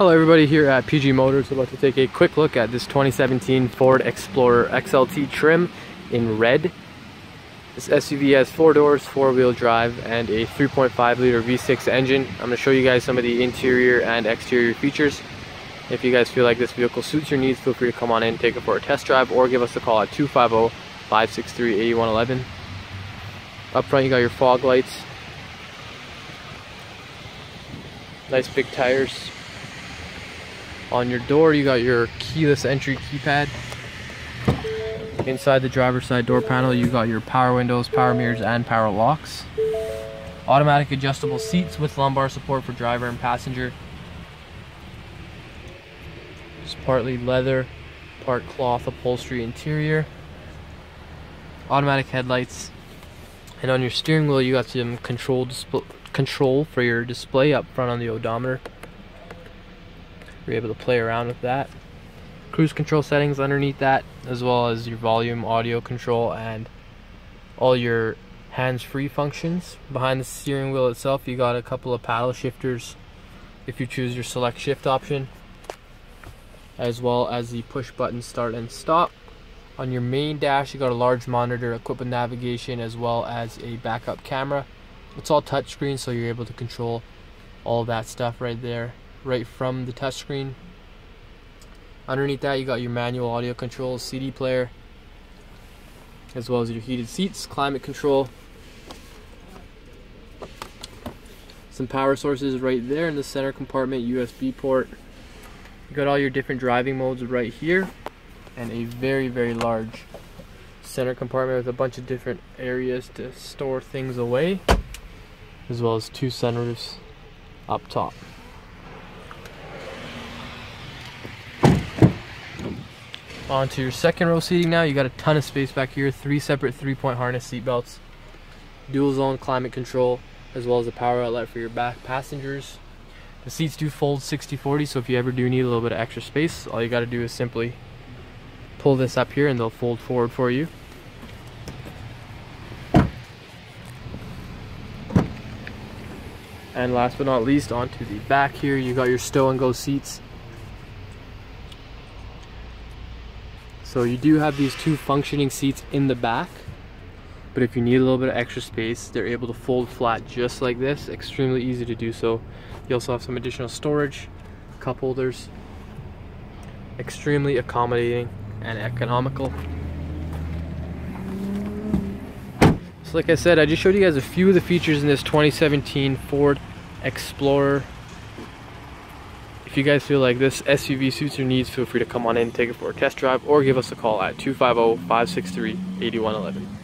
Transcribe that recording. Hello everybody, here at PG Motors. We're about to take a quick look at this 2017 Ford Explorer XLT trim in red. This SUV has 4 doors, 4-wheel drive, and a 3.5 liter V6 engine. I'm going to show you guys some of the interior and exterior features. If you guys feel like this vehicle suits your needs, feel free to come on in, take it for a test drive, or give us a call at 250-563-8111. Up front you got your fog lights. Nice big tires. On your door you got your keyless entry keypad. Inside the driver's side door panel you got your power windows, power mirrors, and power locks. Automatic adjustable seats with lumbar support for driver and passenger. It's partly leather, part cloth upholstery interior. Automatic headlights. And on your steering wheel you got some control for your display up front on the odometer. You're able to play around with that. Cruise control settings underneath that, as well as your volume, audio control, and all your hands-free functions. Behind the steering wheel itself you got a couple of paddle shifters if you choose your select shift option, as well as the push button start and stop. On your main dash you got a large monitor equipped with navigation, as well as a backup camera. It's all touchscreen, so you're able to control all that stuff right there, right from the touchscreen. Underneath that you got your manual audio controls, CD player, as well as your heated seats, climate control, some power sources right there in the center compartment, USB port. You got all your different driving modes right here, and a very, very large center compartment with a bunch of different areas to store things away, as well as 2 sunroofs up top. Onto your second row seating now. You got a ton of space back here. 3 separate 3-point harness seat belts, dual zone climate control, as well as a power outlet for your back passengers. The seats do fold 60/40, so if you ever do need a little bit of extra space, all you got to do is simply pull this up here and they'll fold forward for you. And last but not least, onto the back here, you got your stow and go seats. So you do have these 2 functioning seats in the back, but if you need a little bit of extra space, they're able to fold flat just like this. Extremely easy to do so. You also have some additional storage, cup holders. Extremely accommodating and economical. So like I said, I just showed you guys a few of the features in this 2017 Ford Explorer. If you guys feel like this SUV suits your needs, feel free to come on in, take it for a test drive, or give us a call at 250-563-8111.